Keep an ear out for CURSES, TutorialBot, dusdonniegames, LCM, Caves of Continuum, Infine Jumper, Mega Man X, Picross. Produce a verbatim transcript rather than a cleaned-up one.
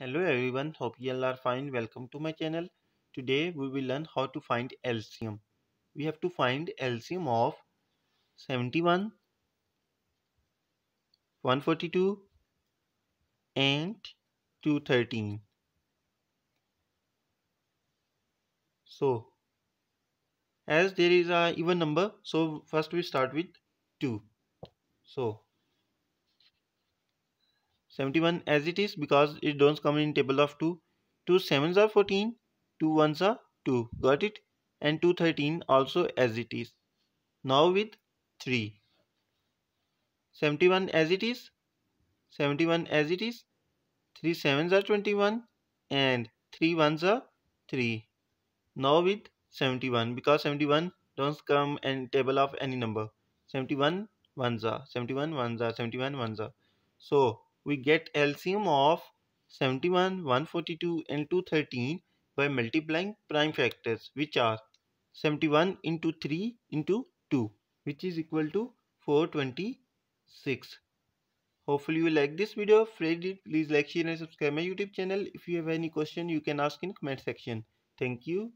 Hello everyone, hope you all are fine. Welcome to my channel. Today we will learn how to find L C M. We have to find L C M of seventy-one, one forty-two and two thirteen. So as there is a even number, so first we start with two. So seventy-one as it is, because it don't come in table of two. Two sevens are fourteen, two ones are two. Got it? And two thirteen also as it is. Now with three. seventy-one as it is. seventy-one as it is. Three sevens are twenty-one and three ones are three. Now with seventy-one, because seventy-one don't come in table of any number. seventy-one ones are. seventy-one ones are. seventy-one ones are. So we get L C M of seventy-one, one forty-two and two thirteen by multiplying prime factors, which are seventy-one into three into two, which is equal to four twenty-six. Hopefully you like this video. Please like, share and subscribe my YouTube channel. If you have any question, you can ask in comment section. Thank you.